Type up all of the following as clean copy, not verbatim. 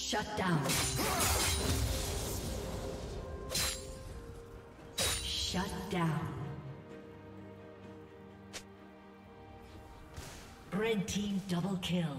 Shut down. Shut down. Red team double kill.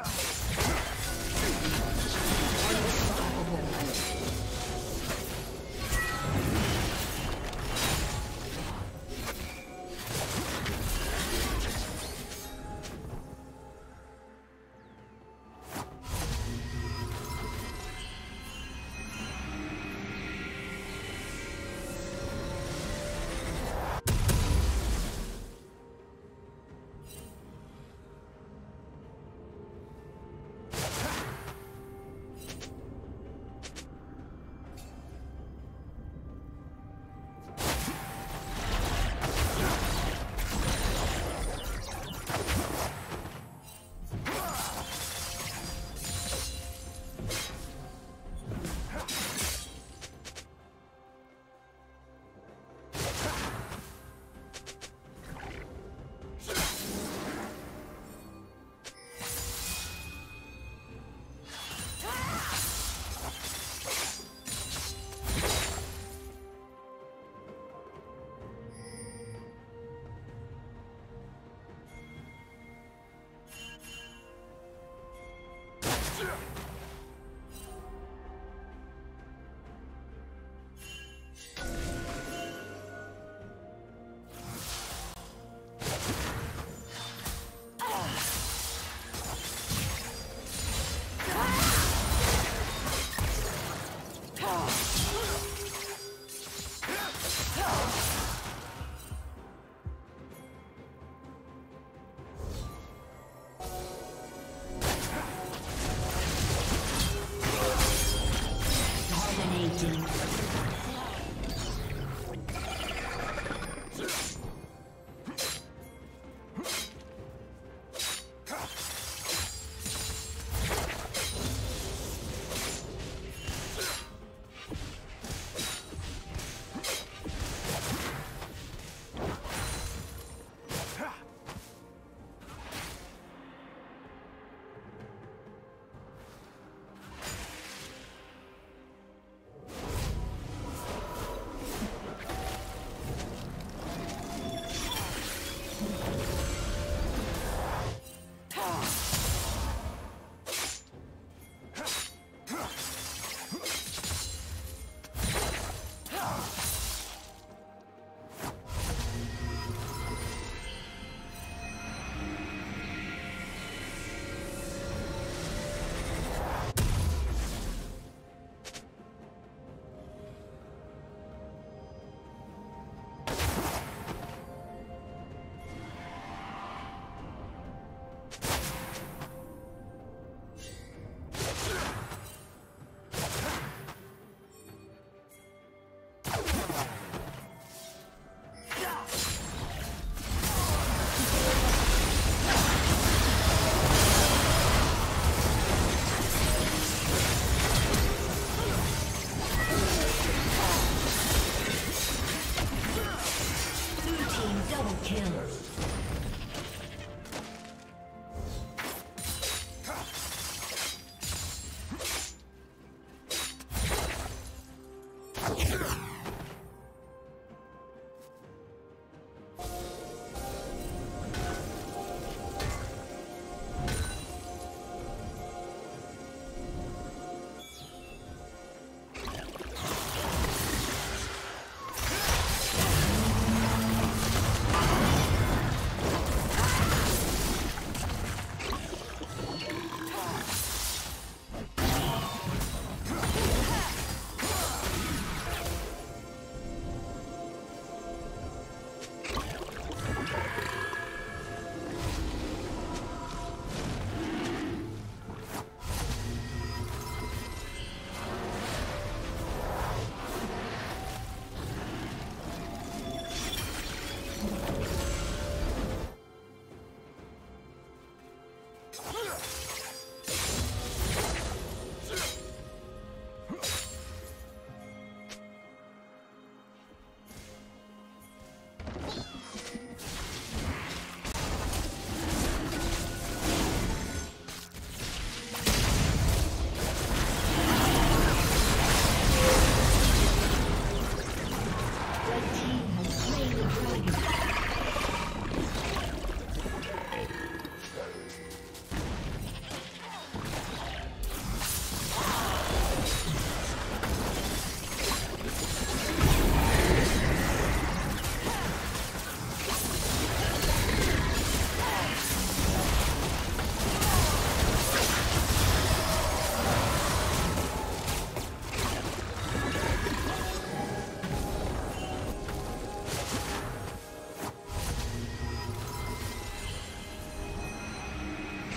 Unstoppable.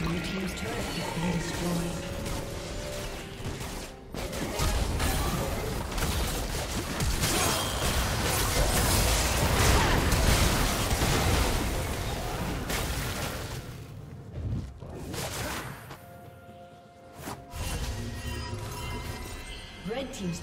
Blue team's turret has been destroyed. Red team's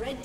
Red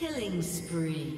Killing spree.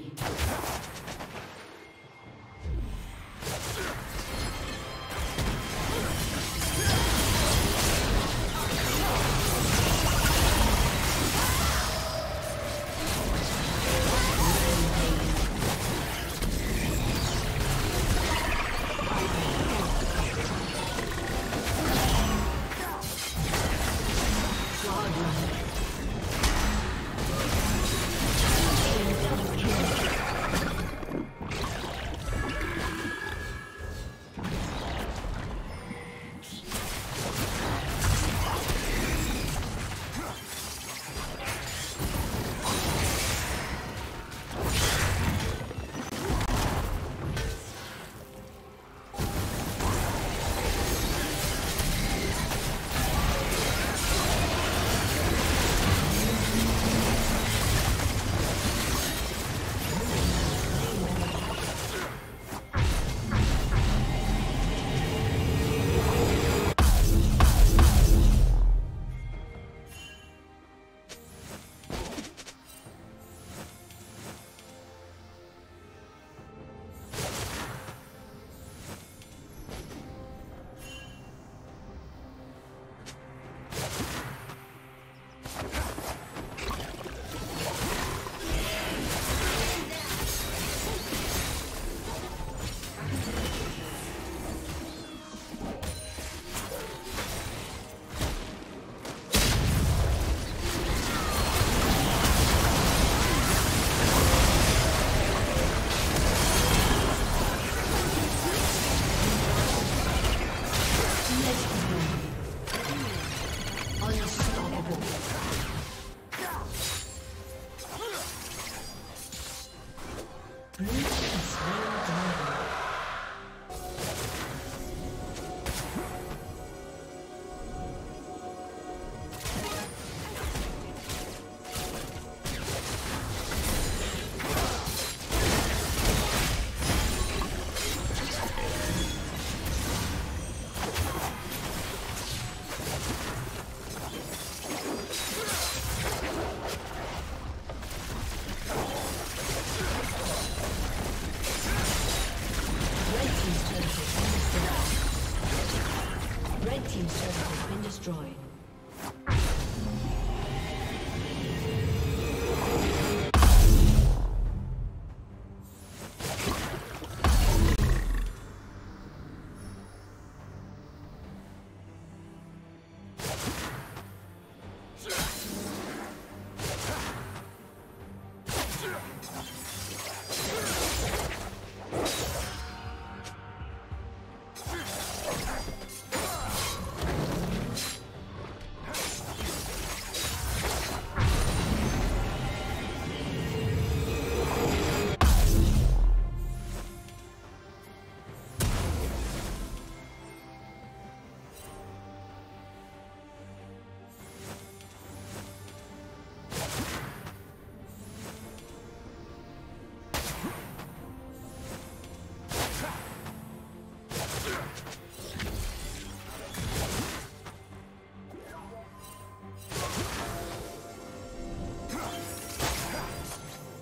destroyed.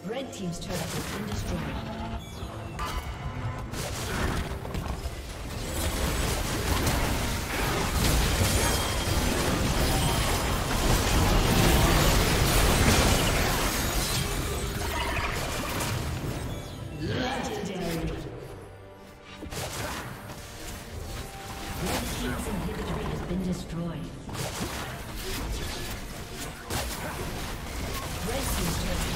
Red team's turret has been destroyed. Red team's turret